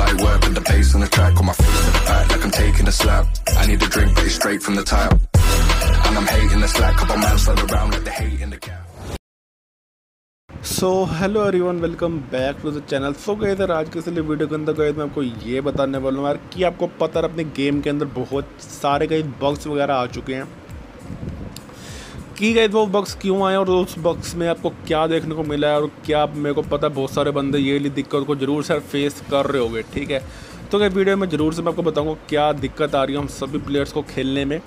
Light work and the bass on the track. On my face in the pack like I'm taking a slap. I need a drink but it's straight from the tap. And I'm hating the slack. Couple man slide around like the hate in the gap. So hello everyone, welcome back to the channel. So guys आज के इस video के अंदर guys मैं आपको ये बताने वाला हूँ यार कि आपको पता है अपने गेम के अंदर बहुत सारे गाइस बग्स वगैरह आ चुके हैं कि गाइस वो बग्स क्यों आए और उस बग्स में आपको क्या देखने को मिला है और क्या मेरे को पता है बहुत सारे बंदे ये वाली दिक्कत को जरूर सर फेस कर रहे होंगे, ठीक है। तो गाइस वीडियो में ज़रूर से मैं आपको बताऊँगा क्या दिक्कत आ रही है हम सभी प्लेयर्स को खेलने में।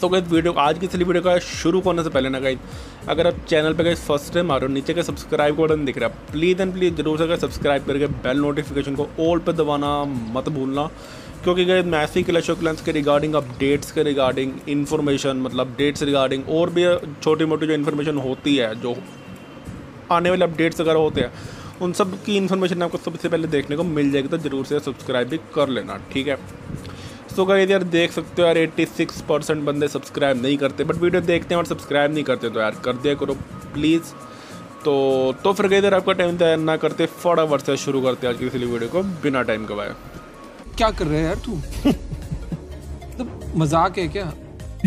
तो गाइस वीडियो आज की वीडियो का शुरू करने से पहले ना गाइस, अगर आप चैनल पे गाइस फर्स्ट टाइम आ रहे हो, नीचे के सब्सक्राइब का बटन दिख रहा है, प्लीज़ एंड प्लीज़ जरूर से सब्सक्राइब करके बेल नोटिफिकेशन को ऑल पे दबाना मत भूलना, क्योंकि गाइस मैं ऐसे ही क्लैश ऑफ क्लैंस के रिगार्डिंग अपडेट्स के रिगार्डिंग इन्फॉर्मेशन मतलब अपडेट्स रिगार्डिंग और भी छोटी मोटी जो इन्फॉर्मेशन होती है, जो आने वाले अपडेट्स वगैरह होते हैं, उन सब की इन्फॉर्मेशन आपको सबसे पहले देखने को मिल जाएगी। तो जरूर से सब्सक्राइब भी कर लेना, ठीक है। तो गाइस यार देख सकते हो यार 86% बंदे सब्सक्राइब नहीं करते, बट वीडियो देखते हैं और सब्सक्राइब नहीं करते, तो यार कर दिया करो प्लीज़। तो फिर गाइस यार आपका टाइम तैयार ना करते फटाफट से शुरू करते हैं आज की इसलिए वीडियो को बिना टाइम गवाए। क्या कर रहे हैं यार तू? मतलब मजाक है क्या?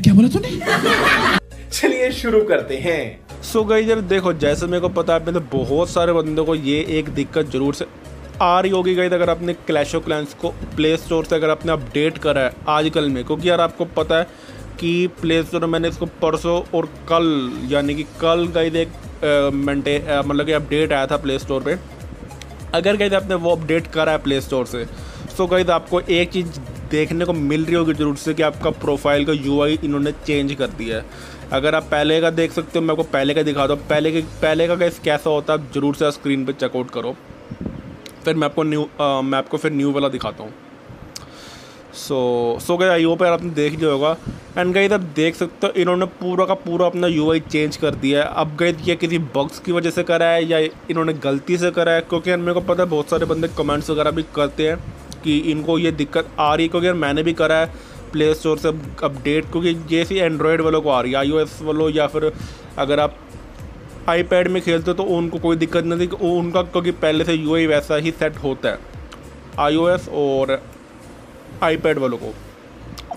क्या बोला तूने? चलिए शुरू करते हैं। सो गाइस यार देखो, जैसे मेरे को पता है पहले बहुत सारे बंदों को ये एक दिक्कत जरूर से आ रही होगी गाइस, अगर आपने क्लैश ऑफ क्लैंस को प्ले स्टोर से अगर आपने अपडेट करा है आजकल में, क्योंकि यार आपको पता है कि प्ले स्टोर मैंने इसको परसों और कल यानी कि कल गाइस एक मंडे मतलब कि अपडेट आया था प्ले स्टोर पे। अगर गाइस आपने वो अपडेट करा है प्ले स्टोर से तो गाइस आपको एक चीज़ देखने को मिल रही होगी जरूर से कि आपका प्रोफाइल का यूआई इन्होंने चेंज कर दिया है। अगर आप पहले का देख सकते हो, मैं आपको पहले का दिखा दो, पहले का गाइस कैसा होता है ज़रूर से स्क्रीन पर चेकआउट करो, फिर मैं आपको न्यू वाला दिखाता हूँ। सो गाइस आई होप यार आपने देख लिया होगा। एंड गाइस आप देख सकते हो इन्होंने पूरा का पूरा अपना यूआई चेंज कर दिया है। अब गाइस ये किसी बग्स की वजह से करा है या इन्होंने गलती से करा है, क्योंकि मेरे को पता है बहुत सारे बंदे कमेंट्स वगैरह भी करते हैं कि इनको ये दिक्कत आ रही है, क्योंकि यार मैंने भी करा है प्ले स्टोर से अपडेट, क्योंकि ये सी एंड्रॉयड वालों को आ रही है, iOS वालों या फिर अगर आप आईपैड में खेलते हो तो उनको कोई दिक्कत नहीं थी उनका, क्योंकि पहले से यूआई वैसा ही सेट होता है iOS और आईपैड वालों को,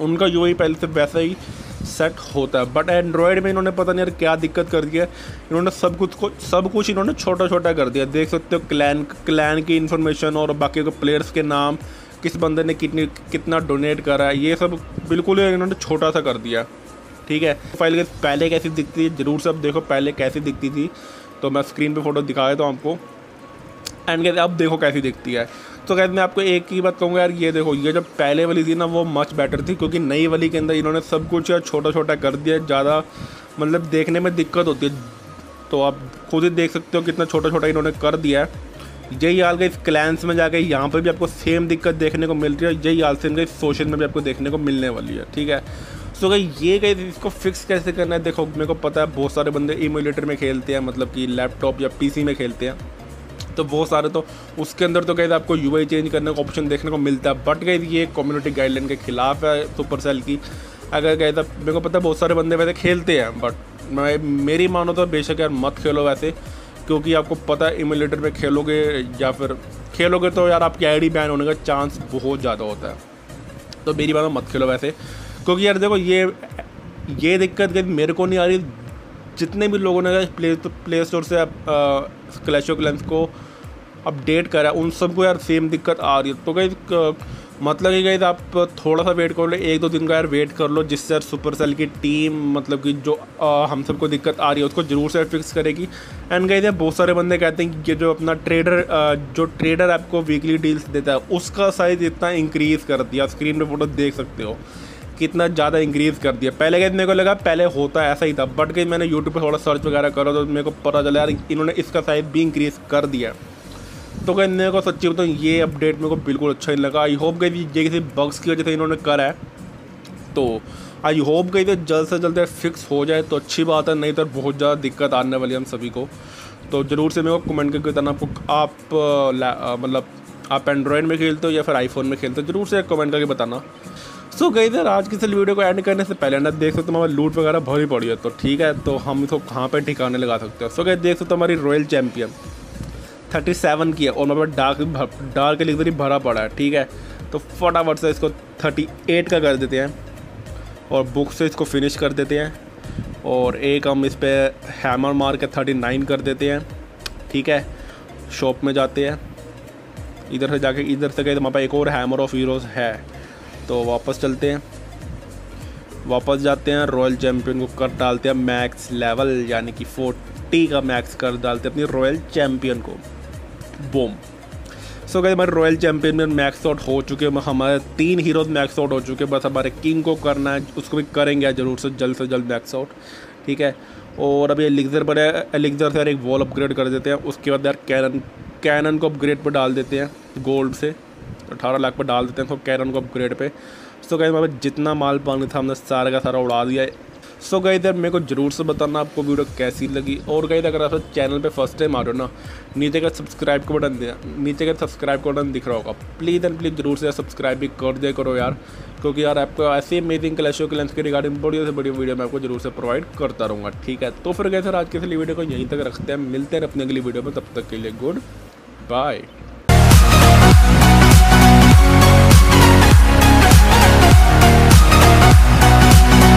उनका यूआई पहले से वैसा ही सेट होता है। बट एंड्रॉयड में इन्होंने पता नहीं यार क्या दिक्कत कर दी है, इन्होंने सब कुछ इन्होंने छोटा छोटा कर दिया। देख सकते हो क्लैन की इन्फॉर्मेशन और बाकी के प्लेयर्स के नाम, किस बंदे ने कितना डोनेट करा है, ये सब बिल्कुल इन्होंने छोटा सा कर दिया, ठीक है। प्रोफाइल पहले कैसी दिखती थी जरूर से आप देखो, पहले कैसी दिखती थी तो मैं स्क्रीन पे फ़ोटो दिखा देता हूँ आपको। एंड गाइस अब देखो कैसी दिखती है। तो गाइस मैं आपको एक ही बात कहूँगा यार, ये देखो ये जब पहले वाली थी ना वो मच बेटर थी, क्योंकि नई वाली के अंदर इन्होंने सब कुछ यार छोटा छोटा कर दिया, ज़्यादा मतलब देखने में दिक्कत होती है। तो आप खुद ही देख सकते हो कितना छोटा छोटा इन्होंने कर दिया है। यही हाल गाइस क्लैंस में जाके यहाँ पर भी आपको सेम दिक्कत देखने को मिल रही है, यही हाल सेम गाइस सोशल में भी आपको देखने को मिलने वाली है, ठीक है। तो गाइस ये गाइस इसको फिक्स कैसे करना है, देखो मेरे को पता है बहुत सारे बंदे इम्यूलेटर में खेलते हैं, मतलब कि लैपटॉप या पीसी में खेलते हैं, तो बहुत सारे तो उसके अंदर तो गाइस आपको यूआई चेंज करने का ऑप्शन देखने को मिलता है, बट गाइस ये कम्युनिटी गाइडलाइन के खिलाफ है सुपरसेल की। अगर गाइस आप मेरे को पता है बहुत सारे बंदे वैसे खेलते हैं, बट मैं मेरी मानो तो बेशक यार मत खेलो वैसे, क्योंकि आपको पता है इम्यूलेटर में खेलोगे या फिर खेलोगे तो यार आपकी आईडी बैन होने का चांस बहुत ज़्यादा होता है, तो मेरी मानो मत खेलो वैसे। क्योंकि यार देखो ये दिक्कत गाइस मेरे को नहीं आ रही, जितने भी लोगों ने प्ले स्टोर से क्लैश ऑफ क्लैंस को अपडेट करा उन सबको यार सेम दिक्कत आ रही है। तो गाइस मतलब कि गाइस आप थोड़ा सा वेट कर लो, एक दो दिन का यार वेट कर लो, जिससे यार सुपरसेल की टीम मतलब कि जो हम सबको दिक्कत आ रही है उसको ज़रूर से फिक्स करेगी। एंड गाइस यार बहुत सारे बंदे कहते हैं कि ये जो अपना ट्रेडर आपको वीकली डील्स देता है उसका साइज़ इतना इंक्रीज़ कर दिया, स्क्रीन पर फोटो देख सकते हो कितना ज़्यादा इंक्रीज़ कर दिया। पहले गाइस मेरे को लगा पहले होता ऐसा ही था, बट गाइस मैंने यूट्यूब पे थोड़ा सर्च वगैरह करा तो मेरे को पता चला यार इन्होंने इसका साइज़ भी इंक्रीज़ कर दिया। तो गाइस मेरे को सच्ची बताऊँ ये अपडेट मेरे को बिल्कुल अच्छा नहीं लगा। आई होप गाइस ये किसी बग्स की वजह से इन्होंने करा है, तो आई होप गाइस ये जल्द से जल्द फिक्स हो जाए तो अच्छी बात है, नहीं तो बहुत ज़्यादा दिक्कत आने वाली है हम सभी को। तो ज़रूर से मेरे को कमेंट करके बताना आप मतलब आप एंड्रॉयड में खेलते हो या फिर आईफोन में खेलते हो, ज़रूर से कमेंट करके बताना। सो गाइस यार आज की इस वीडियो को एंड करने से पहले ना देख सकते हो हमारी लूट वगैरह भरी पड़ी है, तो ठीक है तो हम इसको कहाँ पे ठिकाने लगा सकते हैं। सो गाइस देख सकते हो हमारी रॉयल चैम्पियन 37 की है और मेरे पास डार्क एलिक्सर ही भरा पड़ा है। ठीक है, तो फटाफट से इसको 38 का कर देते हैं और बुक से इसको फिनिश कर देते हैं। और एक हम इस पर हैमर मार के 39 कर देते हैं। ठीक है, शॉप में जाते हैं, इधर से जाके इधर से गए तो वहाँ पर एक और हैमर ऑफ हीरोज़ है, तो वापस चलते हैं, वापस जाते हैं, रॉयल चैम्पियन को कर डालते हैं मैक्स लेवल, यानी कि 40 का मैक्स कर डालते हैं अपनी रॉयल चैम्पियन को। बूम। सो गाइस, हमारे रॉयल चैम्पियन में मैक्स आउट हो चुके हैं, हमारे 3 हीरोज मैक्स आउट हो चुके हैं। बस हमारे किंग को करना है, उसको भी करेंगे जरूर से जल्द मैक्स आउट। ठीक है, और अभी एलिक्सर पर है, एलिक्सर से यार एक वॉल अपग्रेड कर देते हैं। उसके बाद यार कैनन को अपग्रेड पर डाल देते हैं, गोल्ड से 18 लाख पर डाल देते हैं तो कैनन को अपग्रेड पर। सो गाइस, वहाँ पर जितना माल पानी था हमने सारा का सारा उड़ा दिया है। सो गाइस, इधर मेरे को जरूर से बताना आपको वीडियो कैसी लगी। और गाइस, अगर आप चैनल पे फर्स्ट टाइम आ रहे हो ना, नीचे का सब्सक्राइब का बटन दिया, नीचे का सब्सक्राइब का बटन दिख रहा होगा, प्लीज़ एंड प्लीज़ जरूर से सब्सक्राइब भी कर दिया करो यार, क्योंकि यार आपको ऐसी अमेजिंग क्लैश ऑफ क्लैंस के रिगार्डिंग बड़ी से बड़ी वीडियो मैं आपको जरूर से प्रोवाइड करता रहूँगा। ठीक है, तो फिर गाइस आज के लिए वीडियो को यहीं तक रखते हैं, मिलते हैं अपनी अगली वीडियो में, तब तक के लिए गुड बाय।